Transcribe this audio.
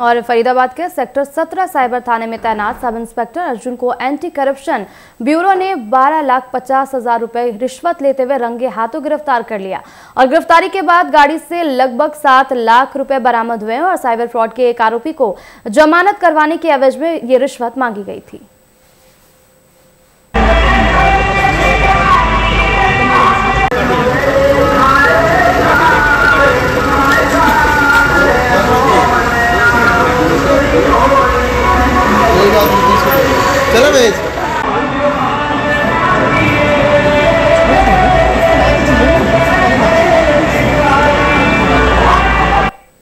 और फरीदाबाद के sector 17 cyber थाने में तैनात सब इंस्पेक्टर अर्जुन को एंटी करप्शन ब्यूरो ने 12,50,000 रुपए रिश्वत लेते हुए रंगे हाथों गिरफ्तार कर लिया। और गिरफ्तारी के बाद गाड़ी से लगभग 7 लाख रुपए बरामद हुए और साइबर फ्रॉड के एक आरोपी को जमानत करवाने के एवज में ये रिश्वत मांगी गई थी।